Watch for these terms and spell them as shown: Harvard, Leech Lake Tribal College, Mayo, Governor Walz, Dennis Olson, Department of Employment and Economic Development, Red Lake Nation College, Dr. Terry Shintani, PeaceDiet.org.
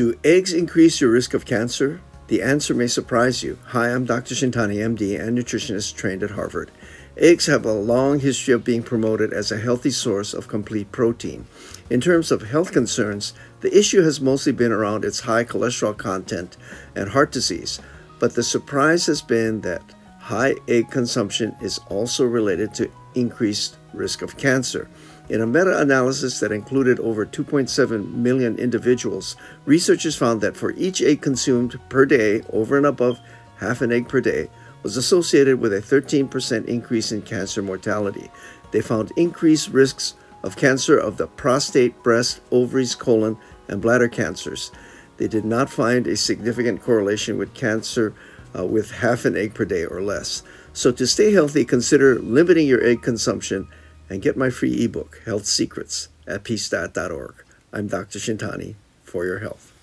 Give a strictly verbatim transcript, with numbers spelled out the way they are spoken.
Do eggs increase your risk of cancer? The answer may surprise you. Hi, I'm Doctor Shintani, M D and nutritionist trained at Harvard. Eggs have a long history of being promoted as a healthy source of complete protein. In terms of health concerns, the issue has mostly been around its high cholesterol content and heart disease, but the surprise has been that high egg consumption is also related to increased risk of cancer. In a meta-analysis that included over two point seven million individuals, researchers found that for each egg consumed per day, over and above half an egg per day, was associated with a thirteen percent increase in cancer mortality. They found increased risks of cancer of the prostate, breast, ovaries, colon, and bladder cancers. They did not find a significant correlation with cancer uh, with half an egg per day or less. So to stay healthy, consider limiting your egg consumption and get my free ebook, Health Secrets, at Peace Diet dot org. I'm Doctor Shintani, for your health.